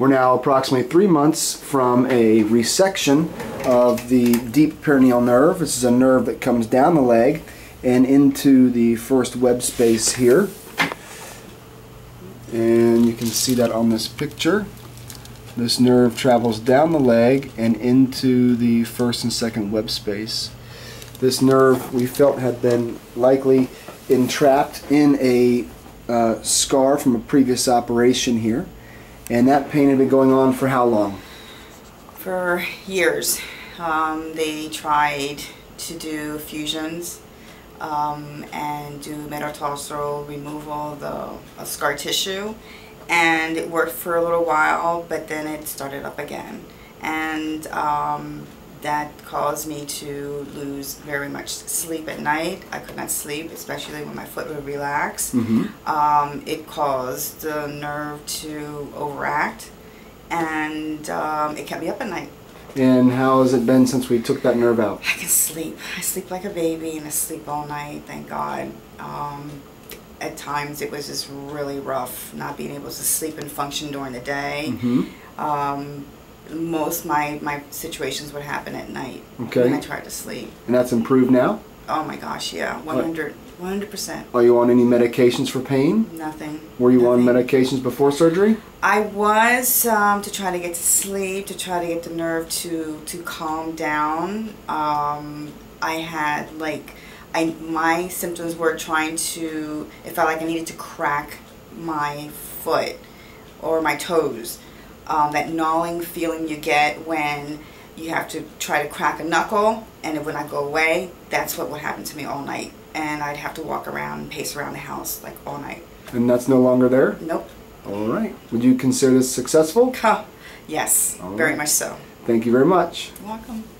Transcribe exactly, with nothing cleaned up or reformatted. We're now approximately three months from a resection of the deep peroneal nerve. This is a nerve that comes down the leg and into the first web space here. And you can see that on this picture. This nerve travels down the leg and into the first and second web space. This nerve we felt had been likely entrapped in a uh, scar from a previous operation here. And that pain had been going on for how long? For years. Um, they tried to do fusions um, and do metatarsal removal of the uh, scar tissue. And it worked for a little while, but then it started up again. And um, that caused me to lose very much sleep at night. I could not sleep, especially when my foot would relax. Mm-hmm. Um, it caused the nerve to overact, and um, it kept me up at night. And how has it been since we took that nerve out? I can sleep. I sleep like a baby, and I sleep all night, thank God. Um, at times it was just really rough, not being able to sleep and function during the day. Mm-hmm. um, Most my my situations would happen at night. Okay. When I tried to sleep. And that's improved now? Oh my gosh, yeah, one hundred percent. Are you on any medications for pain? Nothing. Were you Nothing. on medications before surgery? I was um, to try to get to sleep, to try to get the nerve to to calm down. Um, I had like I my symptoms were trying to. It felt like I needed to crack my foot or my toes. Um, that gnawing feeling you get when you have to try to crack a knuckle and it would not go away, that's what would happen to me all night. And I'd have to walk around and pace around the house like all night. And that's no longer there? Nope. All right. Would you consider this successful? Yes, all very right. much so. Thank you very much. You're welcome.